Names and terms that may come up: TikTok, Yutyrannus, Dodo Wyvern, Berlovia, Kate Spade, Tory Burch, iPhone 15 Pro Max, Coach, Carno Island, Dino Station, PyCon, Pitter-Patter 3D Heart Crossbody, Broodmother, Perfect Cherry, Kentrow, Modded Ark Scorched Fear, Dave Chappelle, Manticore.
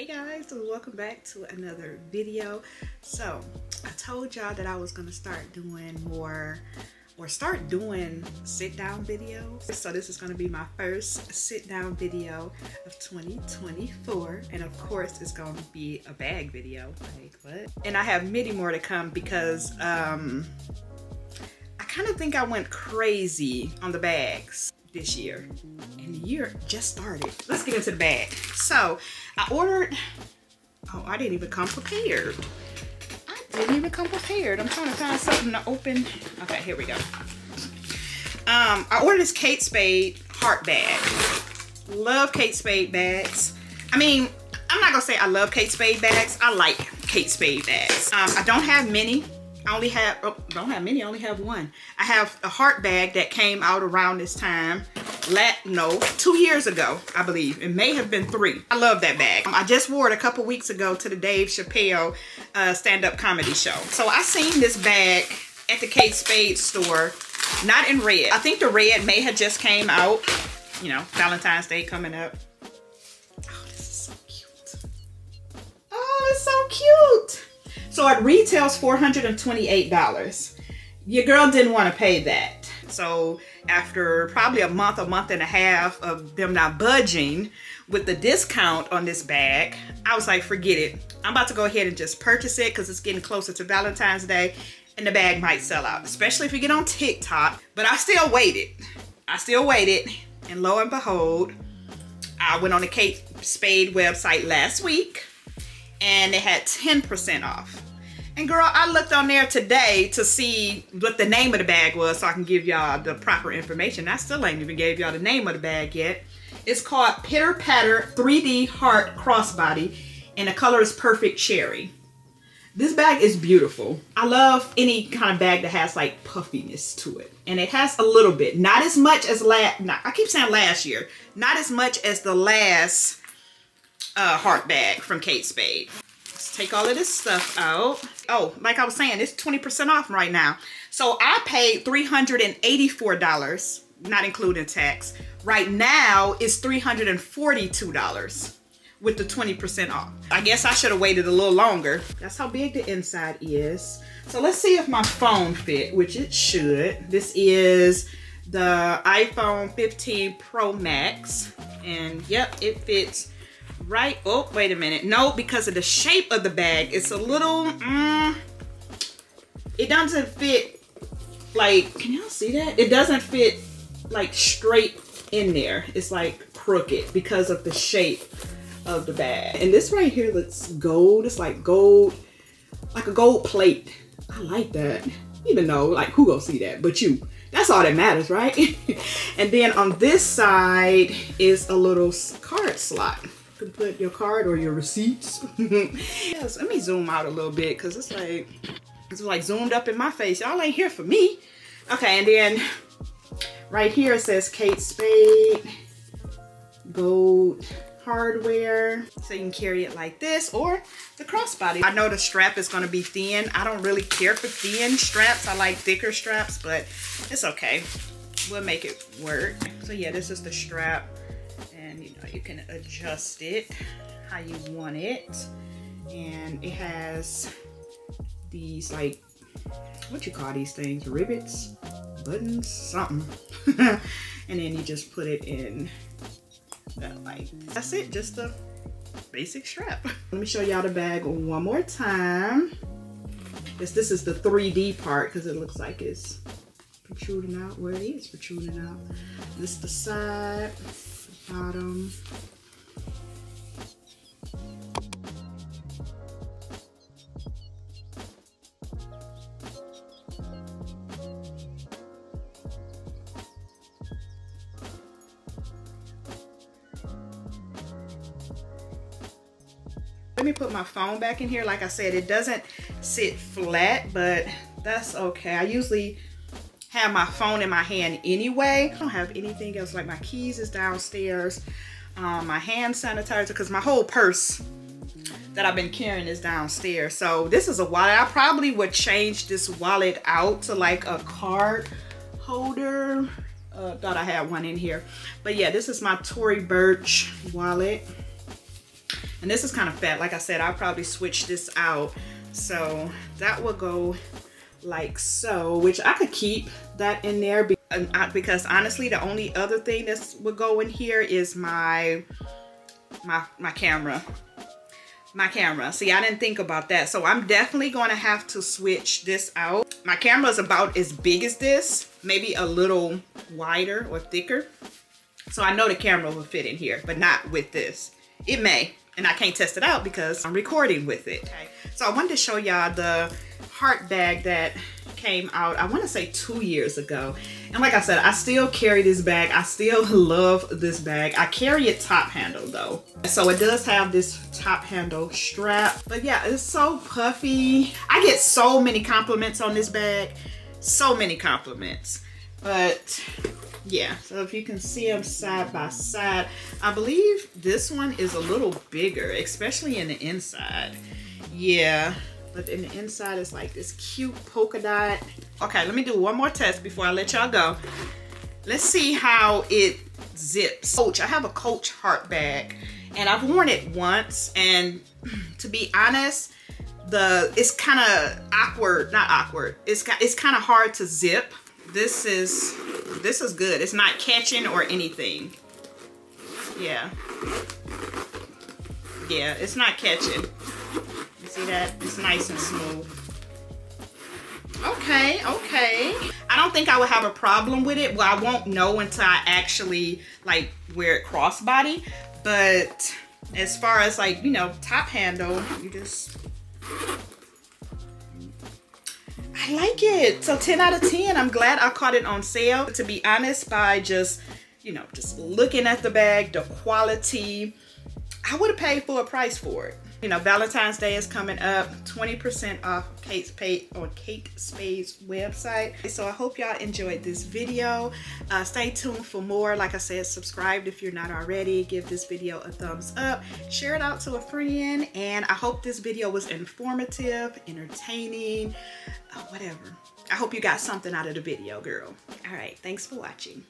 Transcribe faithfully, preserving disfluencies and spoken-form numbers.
Hey guys, and welcome back to another video. So I told y'all that I was gonna start doing more or start doing sit down videos. So this is gonna be my first sit down video of twenty twenty-four. And of course it's gonna be a bag video, like what? And I have many more to come because um, I kind of think I went crazy on the bags this year, and the year just started. Let's get into the bag. So I ordered, oh, I didn't even come prepared. I didn't even come prepared. I'm trying to find something to open. Okay, here we go. Um, I ordered this Kate Spade heart bag. Love Kate Spade bags. I mean, I'm not gonna say I love Kate Spade bags. I like Kate Spade bags. Um, I don't have many. I only have, oh, don't have many, I only have one. I have a heart bag that came out around this time, la no, two years ago, I believe. It may have been three. I love that bag. Um, I just wore it a couple weeks ago to the Dave Chappelle uh, stand-up comedy show. So I seen this bag at the Kate Spade store, not in red. I think the red may have just came out, you know, Valentine's Day coming up. Oh, this is so cute. Oh, it's so cute. So it retails four hundred twenty-eight dollars. Your girl didn't want to pay that. So after probably a month, a month and a half of them not budging with the discount on this bag, I was like, forget it. I'm about to go ahead and just purchase it because it's getting closer to Valentine's Day and the bag might sell out, especially if you get on TikTok. But I still waited. I still waited. And lo and behold, I went on the Kate Spade website last week and it had ten percent off. And girl, I looked on there today to see what the name of the bag was so I can give y'all the proper information. I still ain't even gave y'all the name of the bag yet. It's called Pitter-Patter three D Heart Crossbody, and the color is Perfect Cherry. This bag is beautiful. I love any kind of bag that has like puffiness to it. And it has a little bit, not as much as last, not, I keep saying last year, not as much as the last Uh, heart bag from Kate Spade. Let's take all of this stuff out. Oh, like I was saying, it's twenty percent off right now. So I paid three hundred eighty-four dollars, not including tax. Right now it's three hundred forty-two dollars with the twenty percent off. I guess I should have waited a little longer. That's how big the inside is. So let's see if my phone fit, which it should. This is the iPhone fifteen Pro Max, and yep, it fits right. Oh, wait a minute. No, because of the shape of the bag, it's a little, mm, it doesn't fit like, can y'all see that? It doesn't fit like straight in there. It's like crooked because of the shape of the bag. And this right here looks gold. It's like gold, like a gold plate. I like that. Even though, like, who gonna see that but you? That's all that matters, right? And then on this side is a little card slot. Can put your card or your receipts. Yes, let me zoom out a little bit because it's like it's like zoomed up in my face. Y'all ain't here for me. Okay, and then right here it says Kate Spade gold hardware, so you can carry it like this or the crossbody. I know the strap is going to be thin. I don't really care for thin straps. I like thicker straps, but it's okay, we'll make it work. So yeah, this is the strap. And you know, you can adjust it how you want it, and it has these, like, what you call these things, rivets, buttons, something. And then you just put it in that, like, that's it, just a basic strap. Let me show y'all the bag one more time. Yes, this is the three D part because it looks like it's protruding out where it is protruding out. This is the side, bottom. Let me put my phone back in here. Like I said, it doesn't sit flat, but that's okay. I usually have my phone in my hand anyway. I don't have anything else, like my keys is downstairs, um, my hand sanitizer, because my whole purse that I've been carrying is downstairs. So this is a wallet. I probably would change this wallet out to like a card holder. Uh, thought I had one in here. But yeah, this is my Tory Burch wallet. And this is kind of fat. Like I said, I'll probably switch this out. So that will go like so, which I could keep that in there because honestly, the only other thing that would go in here is my, my, my camera. My camera. See, I didn't think about that. So I'm definitely going to have to switch this out. My camera is about as big as this, maybe a little wider or thicker. So I know the camera will fit in here, but not with this. It may, and I can't test it out because I'm recording with it. Okay. So I wanted to show y'all the heart bag that came out, I want to say two years ago. And like I said, I still carry this bag. I still love this bag. I carry it top handle though. So it does have this top handle strap, but yeah, it's so puffy. I get so many compliments on this bag. So many compliments, but yeah. So if you can see them side by side, I believe this one is a little bigger, especially in the inside. Yeah. But in the inside is like this cute polka dot. Okay, let me do one more test before I let y'all go. Let's see how it zips. Coach, I have a Coach heart bag and I've worn it once, and to be honest, the it's kind of awkward, not awkward. It's it's kind of hard to zip. This is this is good. It's not catching or anything. Yeah. Yeah, it's not catching. See that? It's nice and smooth. Okay, okay. I don't think I would have a problem with it. Well, I won't know until I actually like wear it crossbody. But as far as like, you know, top handle, you just, I like it. So ten out of ten, I'm glad I caught it on sale. To be honest, by just, you know, just looking at the bag, the quality, I would have paid full price for it. You know, Valentine's Day is coming up. twenty percent off Kate Spade on Kate Spade's website. So I hope y'all enjoyed this video. Uh, stay tuned for more. Like I said, subscribe if you're not already. Give this video a thumbs up. Share it out to a friend. And I hope this video was informative, entertaining, uh, whatever. I hope you got something out of the video, girl. All right, thanks for watching.